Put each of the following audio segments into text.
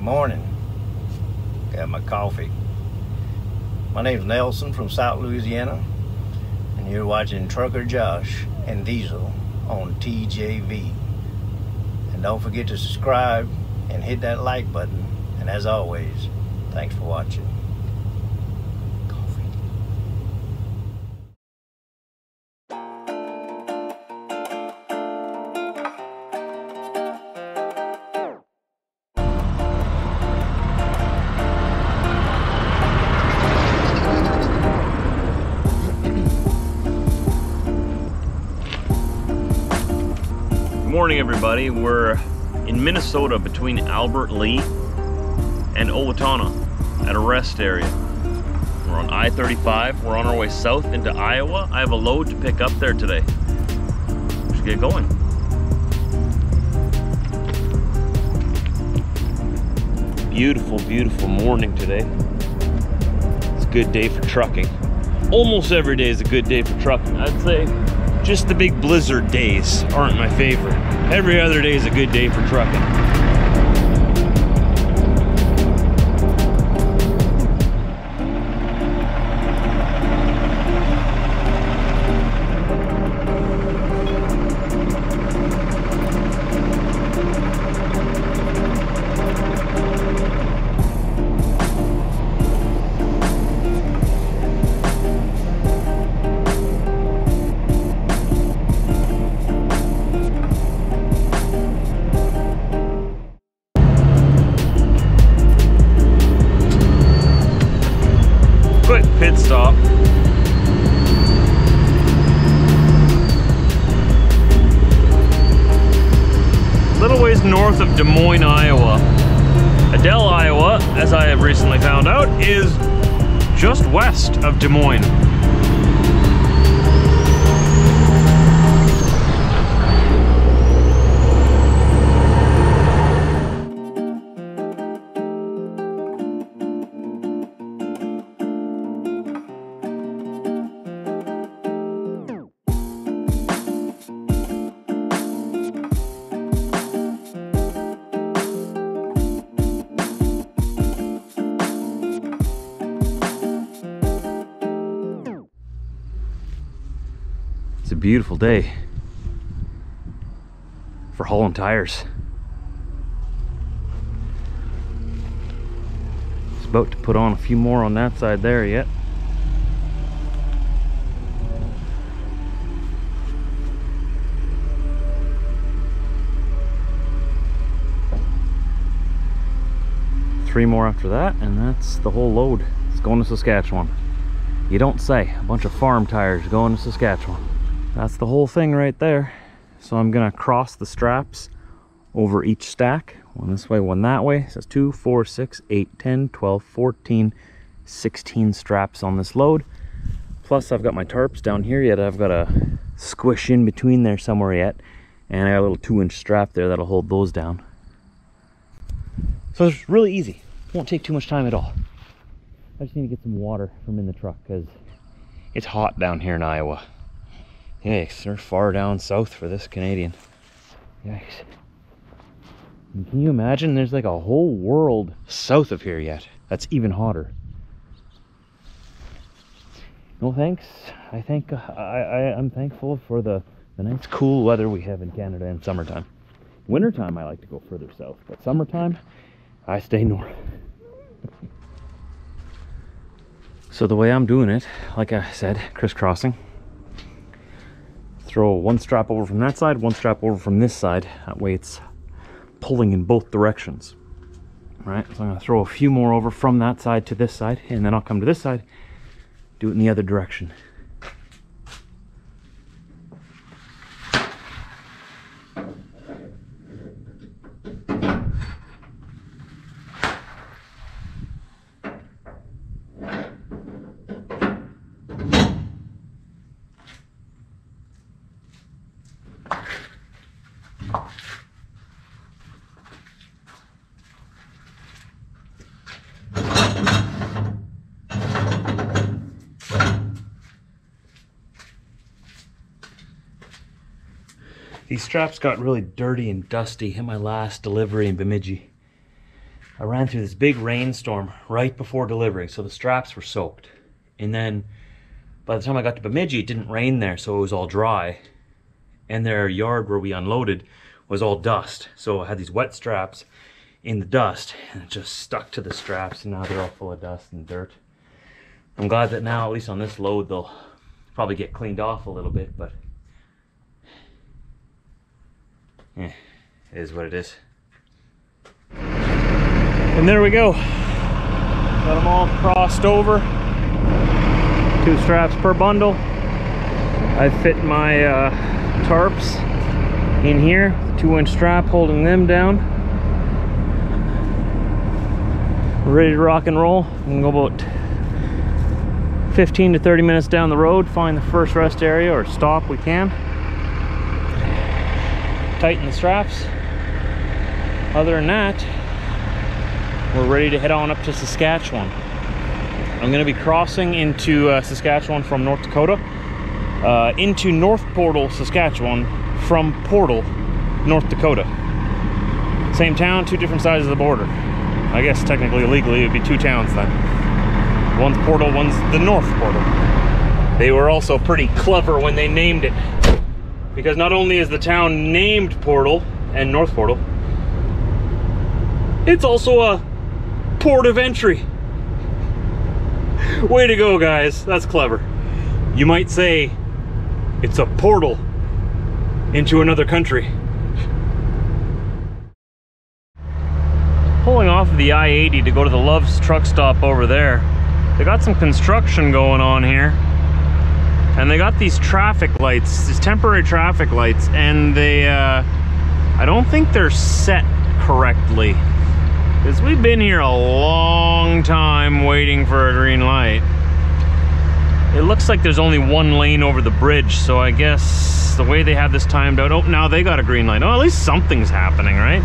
Good morning. Got my coffee. My name's Nelson from South Louisiana, and you're watching Trucker Josh and Diesel on TJV. And don't forget to subscribe and hit that like button. And as always, thanks for watching. Good morning, everybody. We're in Minnesota between Albert Lee and Owatonna at a rest area. We're on I-35. We're on our way south into Iowa. I have a load to pick up there today. Let's get going. Beautiful, beautiful morning today. It's a good day for trucking. Almost every day is a good day for trucking, I'd say. Just the big blizzard days aren't my favorite. Every other day is a good day for trucking. North of Des Moines, Iowa. Adel, Iowa, as I have recently found out, is just west of Des Moines. It's a beautiful day for hauling tires. Just about to put on a few more on that side there yet. Three more after that, and that's the whole load. It's going to Saskatchewan. You don't say. A bunch of farm tires going to Saskatchewan. That's the whole thing right there. So I'm gonna cross the straps over each stack. One this way, one that way. So that's 2, 4, 6, 8, 10, 12, 14, 16 straps on this load. Plus I've got my tarps down here yet. I've got a squish in between there somewhere yet. And I got a little 2-inch strap there that'll hold those down. So it's really easy. Won't take too much time at all. I just need to get some water from in the truck because it's hot down here in Iowa. Yikes, they're far down south for this Canadian. Yikes. And can you imagine there's like a whole world south of here yet? That's even hotter. No thanks. I think I'm thankful for the nice cool weather we have in Canada in summertime. Wintertime I like to go further south, but summertime I stay north. So the way I'm doing it, like I said, crisscrossing. Throw one strap over from that side, one strap over from this side. That way it's pulling in both directions. All right, so I'm gonna throw a few more over from that side to this side, and then I'll come to this side, do it in the other direction. These straps got really dirty and dusty in my last delivery in Bemidji. I ran through this big rainstorm right before delivery, so the straps were soaked. And then by the time I got to Bemidji, it didn't rain there, so it was all dry. And their yard where we unloaded was all dust. So I had these wet straps in the dust, and it just stuck to the straps, and now they're all full of dust and dirt. I'm glad that now, at least on this load, they'll probably get cleaned off a little bit, but yeah, it is what it is. And there we go. Got them all crossed over. 2 straps per bundle. I fit my tarps in here. 2-inch strap holding them down. We're ready to rock and roll. We can go about 15 to 30 minutes down the road. Find the first rest area or stop we can. Tighten the straps. Other than that, we're ready to head on up to Saskatchewan. I'm going to be crossing into Saskatchewan from North Dakota, into North Portal, Saskatchewan, from Portal, North Dakota. Same town, 2 different sides of the border. I guess technically, legally, it'd be 2 towns then. One's Portal, one's the North Portal. They were also pretty clever when they named it, because not only is the town named Portal and North Portal, it's also a port of entry. Way to go, guys. That's clever. You might say it's a portal into another country. Pulling off of the I-80 to go to the Love's truck stop over there. They got some construction going on here, and they got these traffic lights, these temporary traffic lights, and they I don't think they're set correctly, because we've been here a long time waiting for a green light. It looks like there's only 1 lane over the bridge, so I guess the way they have this timed out, oh, now they got a green light. Oh, at least something's happening, right?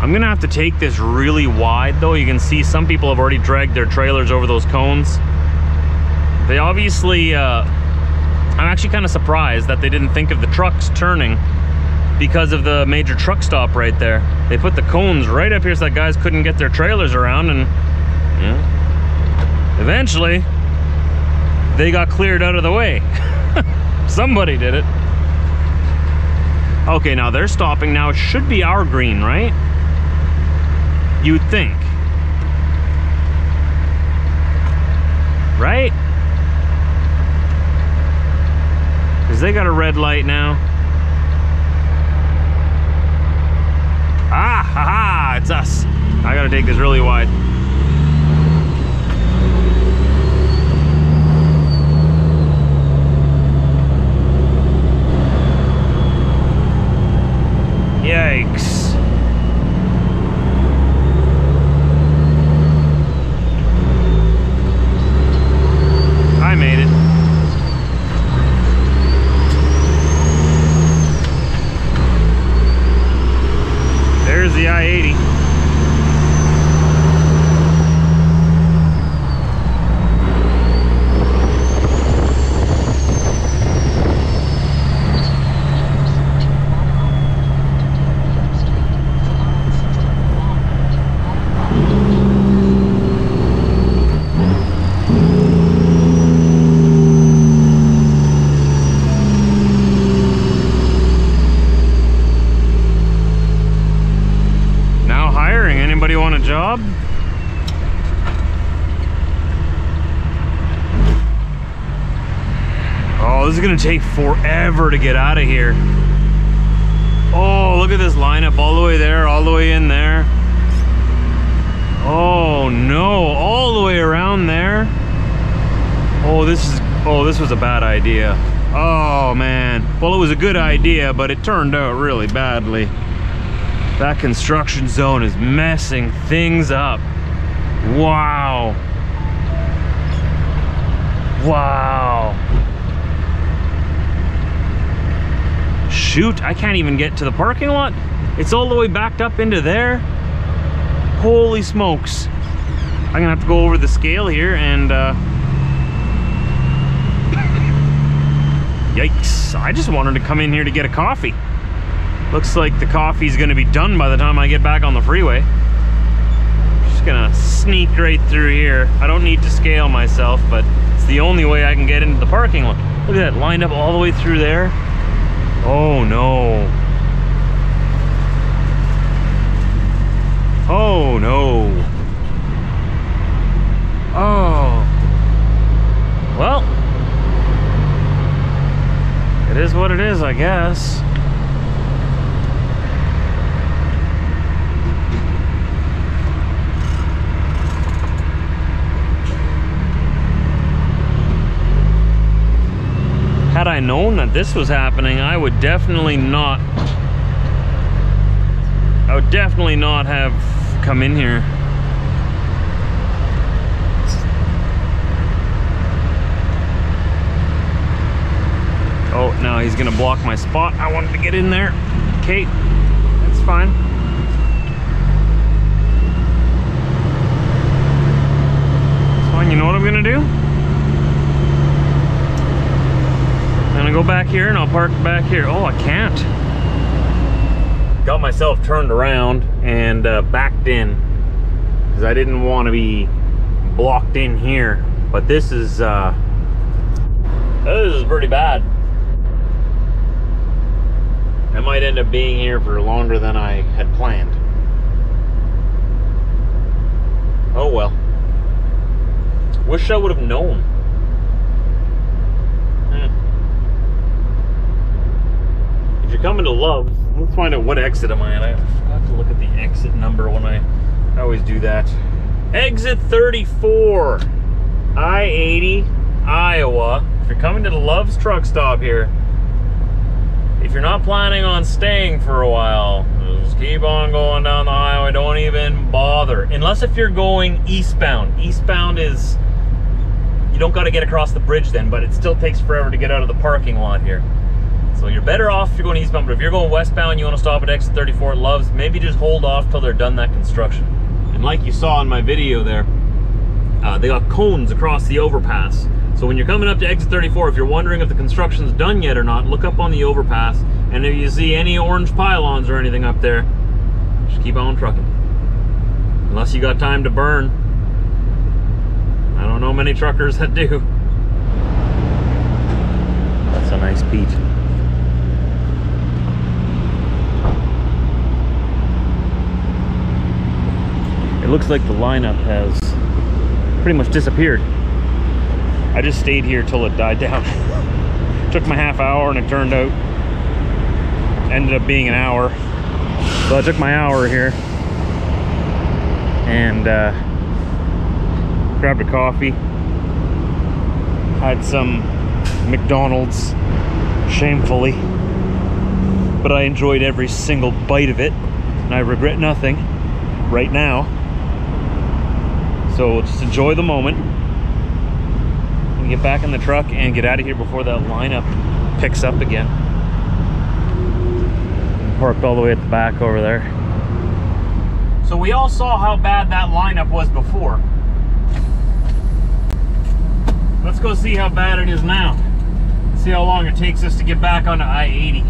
I'm gonna have to take this really wide though. You can see some people have already dragged their trailers over those cones. They obviously, I'm actually kind of surprised that they didn't think of the trucks turning because of the major truck stop right there. They put the cones right up here so that guys couldn't get their trailers around, and yeah, eventually they got cleared out of the way. Somebody did it. Okay, now they're stopping now. It should be our green, right? You'd think. Right? Because they got a red light now. Ah, haha, it's us. I gotta take this really wide. Yikes. I made it. The I-80. Job. Oh, this is gonna take forever to get out of here. Oh, look at this lineup all the way there, all the way in there. Oh no, all the way around there. Oh, this was a bad idea. Oh man. Well, it was a good idea, but it turned out really badly. That construction zone is messing things up. Wow. Wow. Shoot, I can't even get to the parking lot. It's all the way backed up into there. Holy smokes. I'm gonna have to go over the scale here and yikes. I just wanted to come in here to get a coffee. Looks like the coffee's gonna be done by the time I get back on the freeway. sneak right through here. I don't need to scale myself, but it's the only way I can get into the parking lot. Look at that, lined up all the way through there. Oh no. Oh no. Oh. Well, it is what it is, I guess. Had I known that this was happening, I would definitely not have come in here. Oh, now he's gonna block my spot. I wanted to get in there. Okay, that's fine. That's fine, you know what I'm gonna do? I'm gonna go back here and I'll park back here. Oh, I can't. Got myself turned around and backed in because I didn't want to be blocked in here. But this is pretty bad. I might end up being here for longer than I had planned. Oh well. Wish I would have known. If you're coming to Love's, let's find out what exit am I at. I have to look at the exit number when I always do that. Exit 34, I-80, Iowa. If you're coming to the Love's truck stop here, if you're not planning on staying for a while, just keep on going down the highway, don't even bother. Unless if you're going eastbound. Eastbound is, you don't gotta get across the bridge then, but it still takes forever to get out of the parking lot here. So you're better off if you're going eastbound, but if you're going westbound, you want to stop at exit 34 at Love's, maybe just hold off till they're done that construction. And like you saw in my video there, they got cones across the overpass. So when you're coming up to exit 34, if you're wondering if the construction's done yet or not, look up on the overpass, and if you see any orange pylons or anything up there, just keep on trucking. Unless you got time to burn. I don't know many truckers that do. That's a nice beach. It looks like the lineup has pretty much disappeared. I just stayed here till it died down. Took my half hour and it turned out, ended up being an hour. So I took my hour here and grabbed a coffee. Had some McDonald's, shamefully. But I enjoyed every single bite of it and I regret nothing right now. So we'll just enjoy the moment and get back in the truck and get out of here before that lineup picks up again. Parked all the way at the back over there. So we all saw how bad that lineup was before. Let's go see how bad it is now. See how long it takes us to get back onto I-80.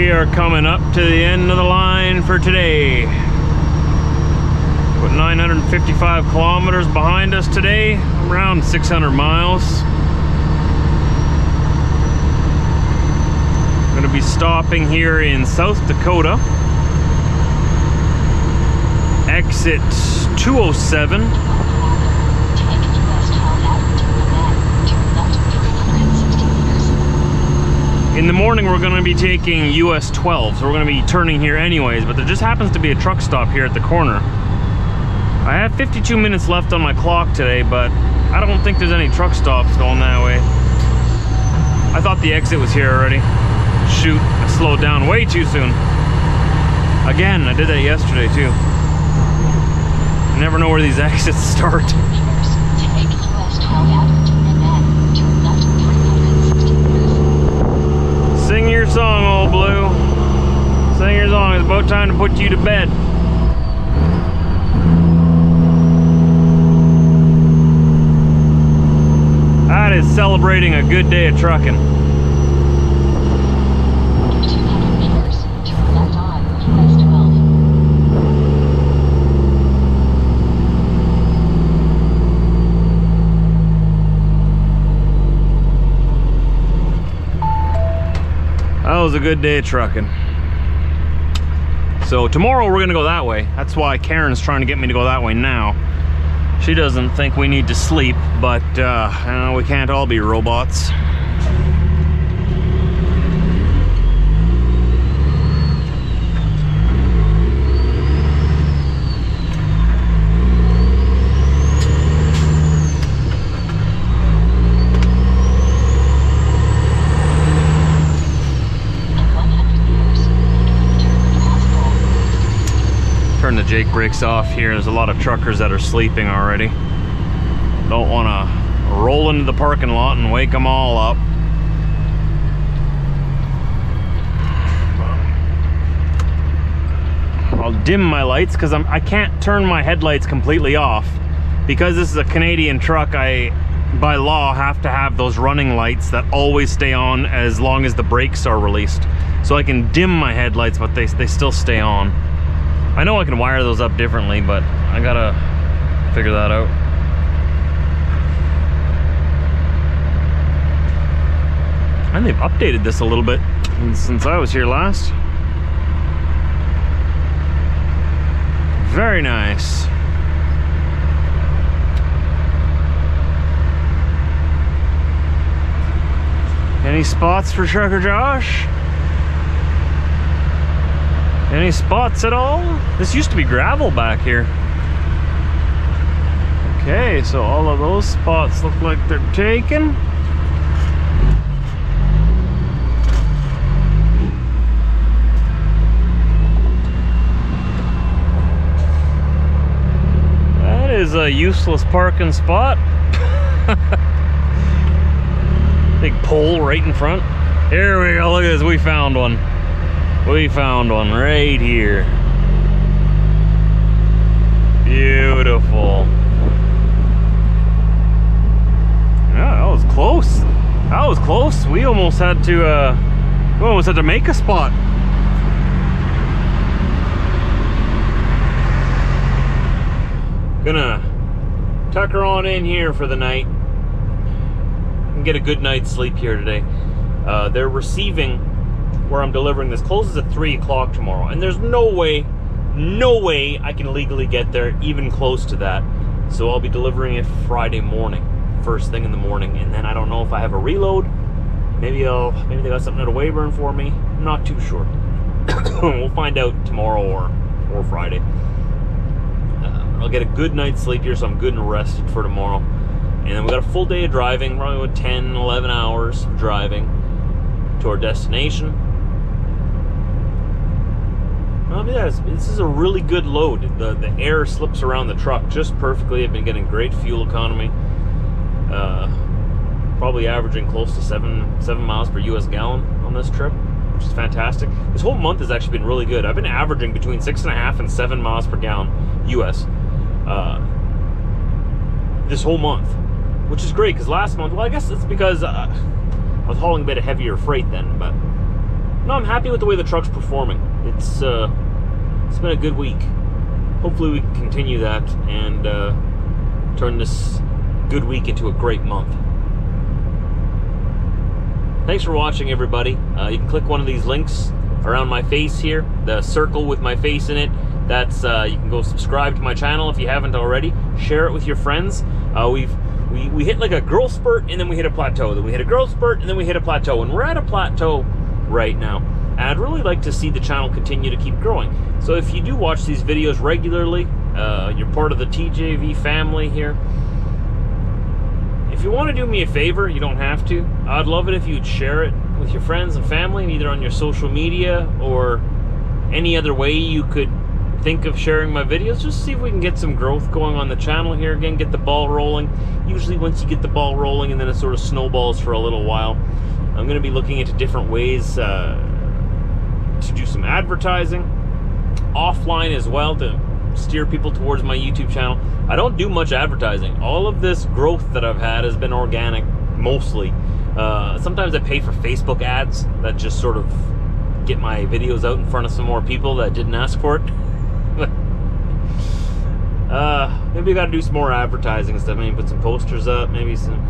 We are coming up to the end of the line for today. Put 955 kilometers behind us today, around 600 miles. Going to be stopping here in South Dakota. Exit 207. In the morning, we're going to be taking US 12, so we're going to be turning here anyways, but there just happens to be a truck stop here at the corner. I have 52 minutes left on my clock today, but I don't think there's any truck stops going that way. I thought the exit was here already. Shoot, I slowed down way too soon. Again, I did that yesterday too. You never know where these exits start. Sing your song, old Blue. Sing your song, it's about time to put you to bed. That is celebrating a good day of trucking. That was a good day of trucking. So tomorrow we're gonna go that way. That's why Karen's trying to get me to go that way now. She doesn't think we need to sleep, but we can't all be robots. The Jake breaks off here. There's a lot of truckers that are sleeping already. Don't want to roll into the parking lot and wake them all up. I'll dim my lights because I can't turn my headlights completely off. Because this is a Canadian truck, I, by law, have to have those running lights that always stay on as long as the brakes are released. So I can dim my headlights, but they still stay on. I know I can wire those up differently, but I gotta figure that out. And they've updated this a little bit since I was here last. Very nice. Any spots for Trucker Josh? Any spots at all? This used to be gravel back here. Okay, so all of those spots look like they're taken. That is a useless parking spot. Big pole right in front. Here we go, look at this, we found one. We found one right here. Beautiful. Yeah, that was close. That was close. We almost had to make a spot. Gonna tuck her on in here for the night and get a good night's sleep here today. They're receiving where I'm delivering this closes at 3 o'clock tomorrow, and there's no way I can legally get there even close to that, so I'll be delivering it Friday morning, first thing in the morning, and then I don't know if I have a reload. Maybe they got something out of Weyburn for me. I'm not too sure. We'll find out tomorrow or Friday. I'll get a good night's sleep here, so I'm good and rested for tomorrow, and then we got a full day of driving, probably about 10-11 hours of driving to our destination. Well, yeah, this is a really good load. The air slips around the truck just perfectly. I've been getting great fuel economy. Probably averaging close to seven miles per US gallon on this trip, which is fantastic. This whole month has actually been really good. I've been averaging between 6.5 and 7 miles per gallon US this whole month, which is great because last month, well, I guess it's because I was hauling a bit of heavier freight then, but No, I'm happy with the way the truck's performing. It's been a good week. Hopefully we can continue that and turn this good week into a great month. Thanks for watching, everybody. You can click one of these links around my face here, the circle with my face in it. That's you can go subscribe to my channel if you haven't already. Share it with your friends. We hit like a growth spurt, and then we hit a plateau. Then we hit a growth spurt, and then we hit a plateau. And we're at a plateau right now. And I'd really like to see the channel continue to keep growing. So if you do watch these videos regularly, you're part of the TJV family here. If you want to do me a favor, you don't have to. I'd love it if you'd share it with your friends and family, either on your social media or any other way you could think of sharing my videos. Just see if we can get some growth going on the channel here again, get the ball rolling. Usually once you get the ball rolling, and then it sort of snowballs for a little while. I'm going to be looking into different ways to do some advertising offline as well, to steer people towards my YouTube channel. I don't do much advertising. All of this growth that I've had has been organic, mostly. Sometimes I pay for Facebook ads that just sort of get my videos out in front of some more people that didn't ask for it. Maybe I gotta do some more advertising stuff. Maybe put some posters up. Maybe some.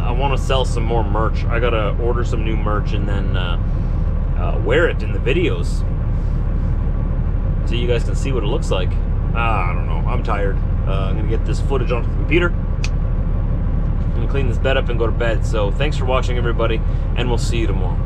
I want to sell some more merch. I gotta order some new merch and then wear it in the videos, so you guys can see what it looks like. I don't know. I'm tired. I'm gonna get this footage onto the computer. I'm gonna clean this bed up and go to bed. So thanks for watching, everybody, and we'll see you tomorrow.